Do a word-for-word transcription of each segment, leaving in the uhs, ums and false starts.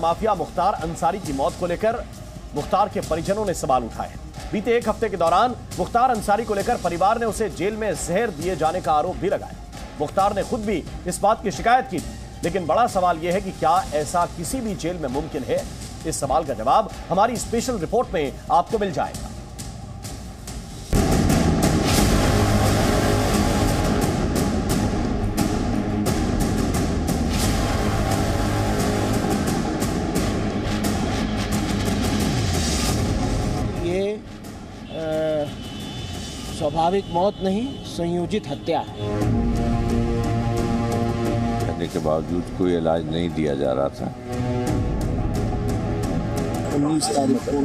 Mafia Mukhtar Ansari की मौत को लेकर मुख्तार के परिजनों ने सवाल उठाए। बीते एक हफ्ते के दौरान मुख्तार अंसारी को लेकर परिवार ने उसे जेल में जहर दिए जाने का आरोप भी लगाया। मुख्तार ने खुद भी इस बात की शिकायत की, लेकिन बड़ा सवाल यह है कि क्या ऐसा किसी भी जेल में मुमकिन है। इस सवाल का जवाब हमारी स्पेशल रिपोर्ट में आपको मिल जाएगा। स्वाभाविक मौत नहीं, संयोजित हत्या है। कहने के बावजूद कोई इलाज नहीं दिया जा रहा था। उन्नीस तारीख को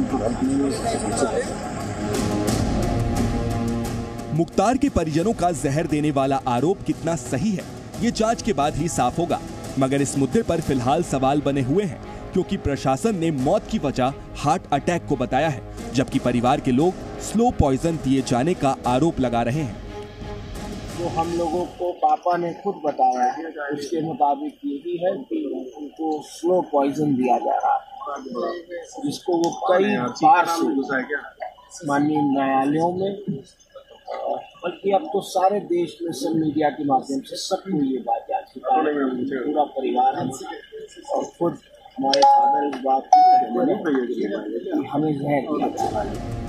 मुख्तार के परिजनों का जहर देने वाला आरोप कितना सही है, ये जांच के बाद ही साफ होगा। मगर इस मुद्दे पर फिलहाल सवाल बने हुए हैं, क्योंकि प्रशासन ने मौत की वजह हार्ट अटैक को बताया है, जबकि परिवार के लोग स्लो पॉइजन दिए जाने का आरोप लगा रहे हैं। जो हम लोगों को पापा ने खुद बताया है, उसके मुताबिक ये भी है कि उनको स्लो पॉइजन दिया जा रहा है, जिसको वो कई बार माननीय न्यायालयों में, बल्कि अब तो सारे देश में सब मीडिया के माध्यम से सबको ये बात जा चुका है। पूरा परिवार है और खुद हमारे फादर इस बात को हमें जहर दिया जा रहा है।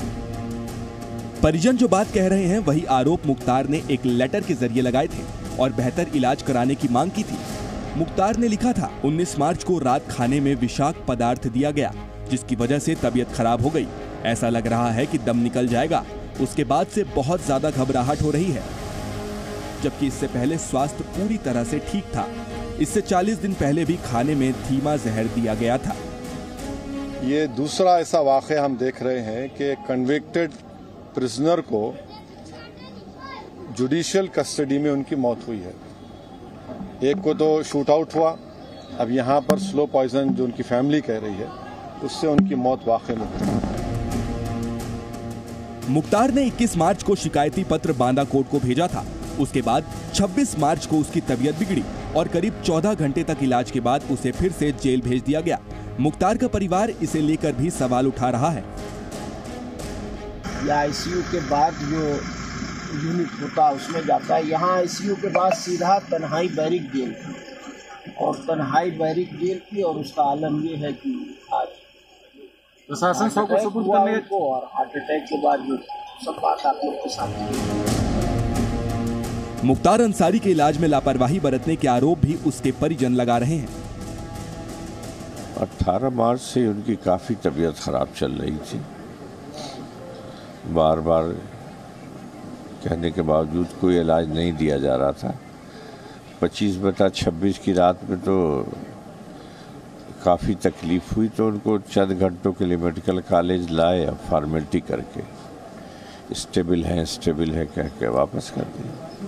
परिजन जो बात कह रहे हैं, वही आरोप मुख्तार ने एक लेटर के जरिए लगाए थे और बेहतर इलाज कराने की मांग की थी। मुख्तार ने लिखा था, उन्नीस मार्च को रात खाने में विषाक्त पदार्थ दिया गया, जिसकी वजह से तबीयत खराब हो गई। ऐसा लग रहा है कि दम निकल जाएगा। उसके बाद से बहुत ज्यादा घबराहट हो रही है, जबकि इससे पहले स्वास्थ्य पूरी तरह से ठीक था। इससे चालीस दिन पहले भी खाने में धीमा जहर दिया गया था। ये दूसरा ऐसा वाकया हम देख रहे हैं कि कन्विक्टेड प्रिजनर को जुडिशियल कस्टडी में उनकी मौत हुई है। एक को तो शूट आउट हुआ, अब यहाँ पर स्लो पॉइजन जो उनकी फैमिली कह रही है, उससे उनकी मौत वाकई में हुई। मुख्तार ने इक्कीस मार्च को शिकायती पत्र बांदा कोर्ट को भेजा था। उसके बाद छब्बीस मार्च को उसकी तबीयत बिगड़ी और करीब चौदह घंटे तक इलाज के बाद उसे फिर से जेल भेज दिया गया। मुख्तार का परिवार इसे लेकर भी सवाल उठा रहा है। या आईसीयू के बाद जो यूनिट होता है उसमें जाता है। यहाँ आईसीयू के बाद सीधा तन्हाई बैरिक जेल और तन्हाई बैरिक जेल की और उसका आलम ये है कि आज प्रशासन सबको सपोर्ट करने को और हार्ट अटैक के बाद जो सब बात आप लोग के साथ। मुख्तार अंसारी के इलाज में लापरवाही बरतने के आरोप भी उसके परिजन लगा रहे हैं। अट्ठारह मार्च से उनकी काफी तबीयत खराब चल रही थी। बार बार कहने के बावजूद कोई इलाज नहीं दिया जा रहा था। पच्चीस बटा छब्बीस की रात में तो काफ़ी तकलीफ हुई, तो उनको चंद घंटों के लिए मेडिकल कॉलेज लाए। अब फॉर्मेलिटी करके स्टेबल है स्टेबल है कह के वापस कर दिया।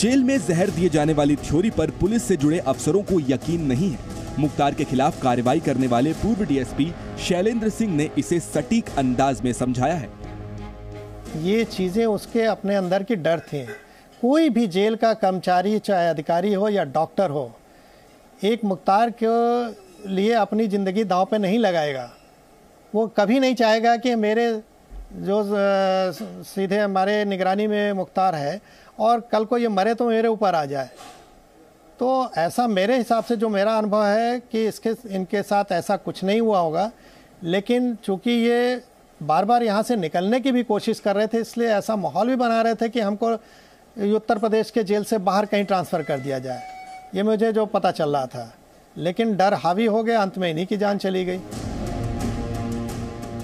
जेल में जहर दिए जाने वाली थ्योरी पर पुलिस से जुड़े अफसरों को यकीन नहीं है। मुख्तार के खिलाफ कार्रवाई करने वाले पूर्व डीएसपी शैलेंद्र सिंह ने इसे सटीक अंदाज में समझाया है। ये चीजें उसके अपने अंदर की डर थी। कोई भी जेल का कर्मचारी, चाहे अधिकारी हो या डॉक्टर हो, एक मुख्तार के लिए अपनी जिंदगी दांव पे नहीं लगाएगा। वो कभी नहीं चाहेगा कि मेरे जो सीधे हमारे निगरानी में मुख्तार है और कल को ये मरे तो मेरे ऊपर आ जाए। तो ऐसा मेरे हिसाब से जो मेरा अनुभव है कि इसके इनके साथ ऐसा कुछ नहीं हुआ होगा, लेकिन चूंकि ये बार बार यहाँ से निकलने की भी कोशिश कर रहे थे, इसलिए ऐसा माहौल भी बना रहे थे कि हमको उत्तर प्रदेश के जेल से बाहर कहीं ट्रांसफ़र कर दिया जाए। ये मुझे जो पता चल रहा था, लेकिन डर हावी हो गया, अंत में इन्हीं की जान चली गई।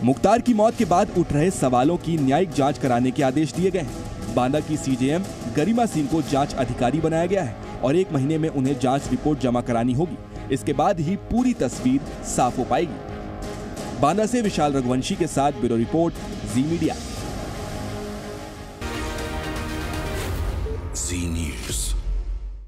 मुख्तार की मौत के बाद उठ रहे सवालों की न्यायिक जाँच कराने के आदेश दिए गए हैं। बांदा की सीजेएम गरिमा सिंह को जाँच अधिकारी बनाया गया है और एक महीने में उन्हें जांच रिपोर्ट जमा करानी होगी। इसके बाद ही पूरी तस्वीर साफ हो पाएगी। बांदा से विशाल रघुवंशी के साथ ब्यूरो रिपोर्ट, जी मीडिया।